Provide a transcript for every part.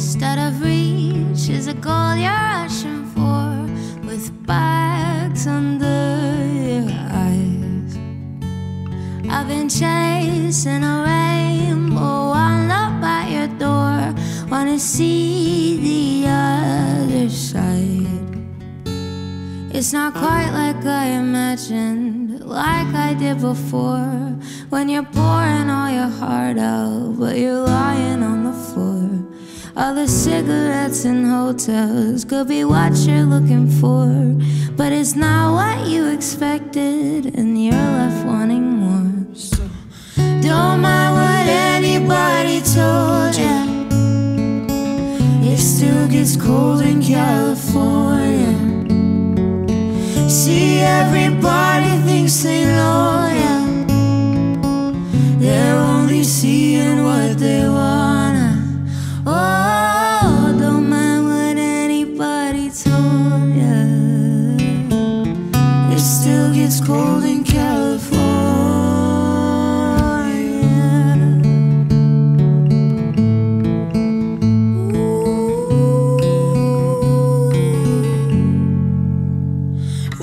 just out of reach is a goal you're rushing for, with bags under your eyes. I've been chasing a rainbow, wound up at your door, wanna see the other side. It's not quite like I imagined, like I did before, when you're pouring all your heart out, but you're lying on the floor. All the cigarettes in hotels could be what you're looking for, but it's not what you expected, and you're left wanting more. So don't mind what anybody told you, it still gets cold in California. See, everybody thinks they know you, they're only seeing what they wanna. Oh, it's cold in California. Ooh.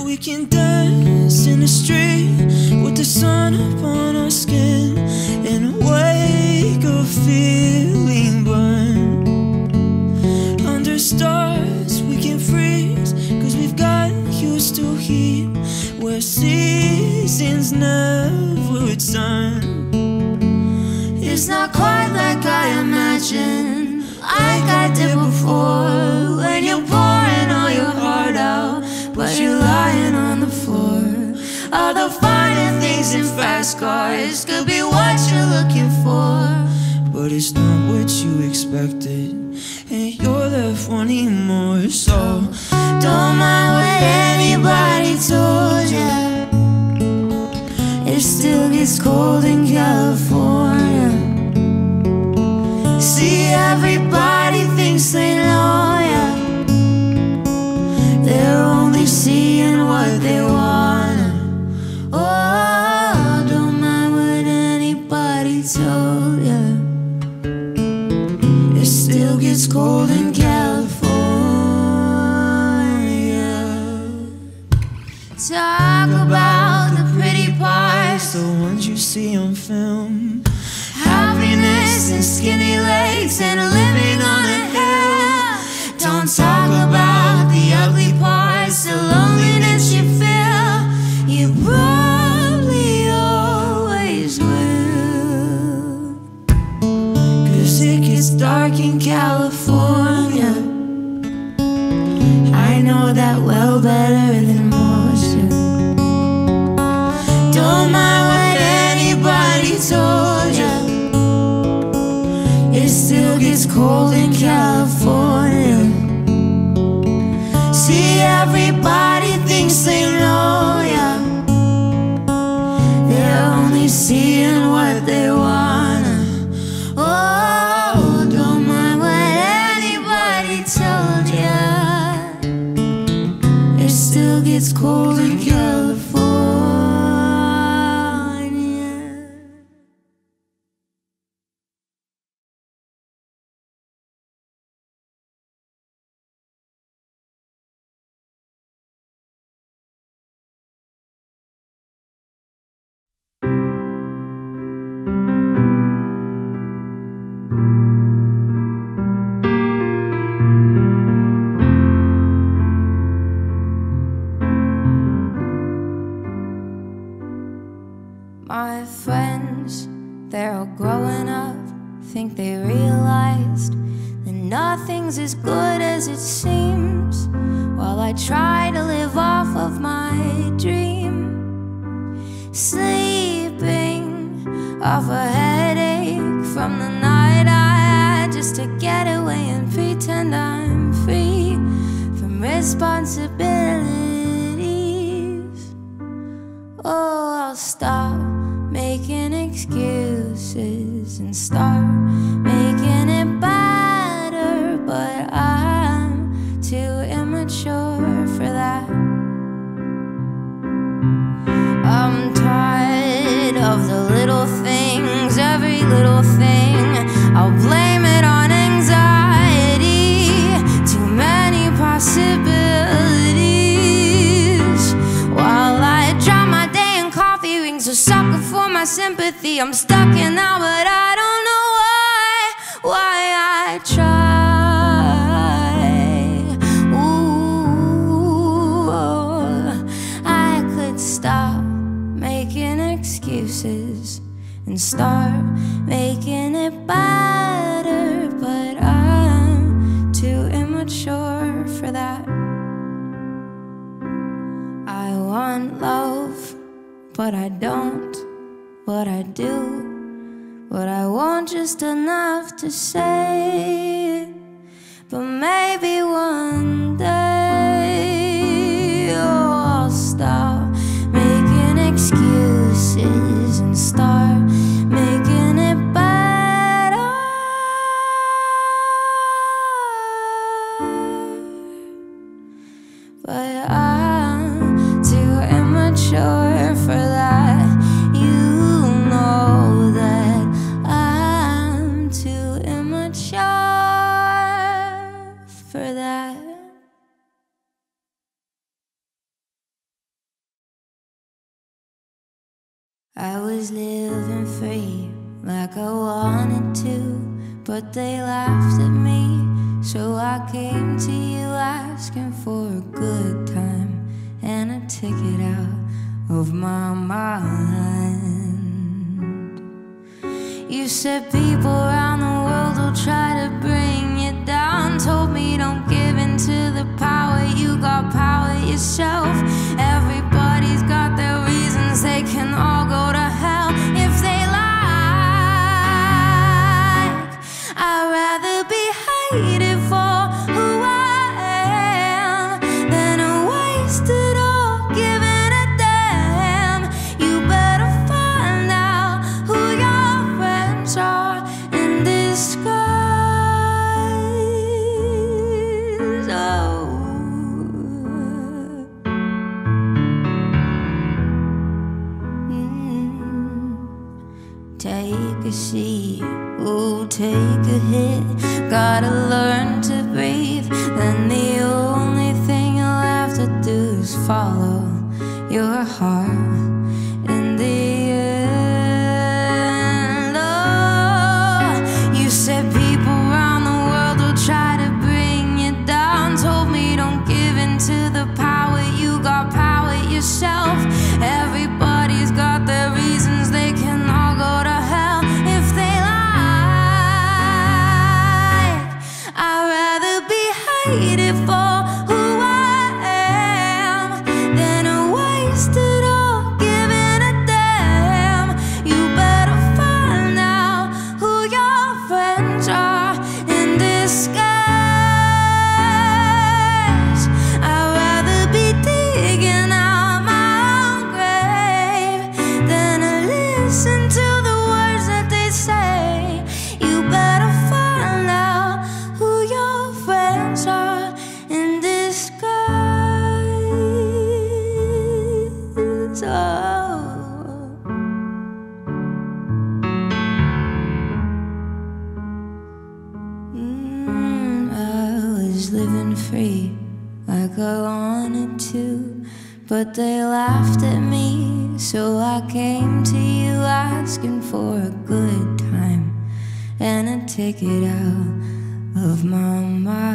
We can dance in the street with the sun upon our skin, and wake up feeling burned. Under stars we can freeze, cause we've gotten used to heat, where seasons never turn. It's not quite like I imagined, like I did before, when you're pouring all your heart out, but you're lying on the floor. All the finer things in fast cars could be what you're looking for, but it's not what you expected, and you're left wanting more. So don't mind what anybody told you, it still gets cold in California. See, everybody thinks they know you, they're only seeing what they wanna. Oh, don't mind what anybody told you, it still gets cold in California. Talk about the pretty parts, the ones you see on film. Happiness and skinny legs and a living on a hill. Don't talk about the ugly parts, the loneliness you feel. You probably always will, cause it gets dark in California. I know that well better than most. Don't mind what anybody told you, it still gets cold in California. See, everybody thinks they know ya, they're only seeing what they wanna. Oh, don't mind what anybody told ya, it still gets cold in California. My friends, they're all growing up, think they realized that nothing's as good as it seems, while I try to live off of my dream. Sleeping off a headache from the night I had, just to get away and pretend I'm free from responsibilities. Oh, I'll stop making excuses and start making it better, but I'm too immature for that. I'm tired of the little things, every little thing. I'll blame it on anxiety. sympathy. I'm stuck in now, but I don't know why I try. Ooh, I could stop making excuses and start making it better, but I'm too immature for that. I want love, but I don't. What I do, what I want, just enough to say it. But maybe one day, oh, I'll stop making excuses and start making it better. But I'm too immature for that. You know that I'm too immature for that. I was living free like I wanted to, but they laughed at me. So I came to you asking for a good time and a ticket out of my mind. You said people around the world will try to bring you down. Told me don't give in to the power. You got power yourself. Everybody's got their reasons. They can all go to hell if they like. I'd rather be hated for who I am than a wasted all given. Take a seat, oh, take a hit. Gotta learn to breathe, and the only thing you'll have to do is follow your heart in the end. Oh, you said people around the world will try to bring you down. Told me don't give in to the power. You got power yourself. Everybody's got their reasons. They can all go to hell if they like. I'd rather be hated for who I am than a wasted all giving a damn. You better find out who your friends are in disguise. I'd rather be digging out my own grave than to listen to the words that they say. You better find out who your friends are in disguise. Oh. I was living free like I wanted to, but they laughed at me. So I came to you asking for a good time and a ticket out of my mind.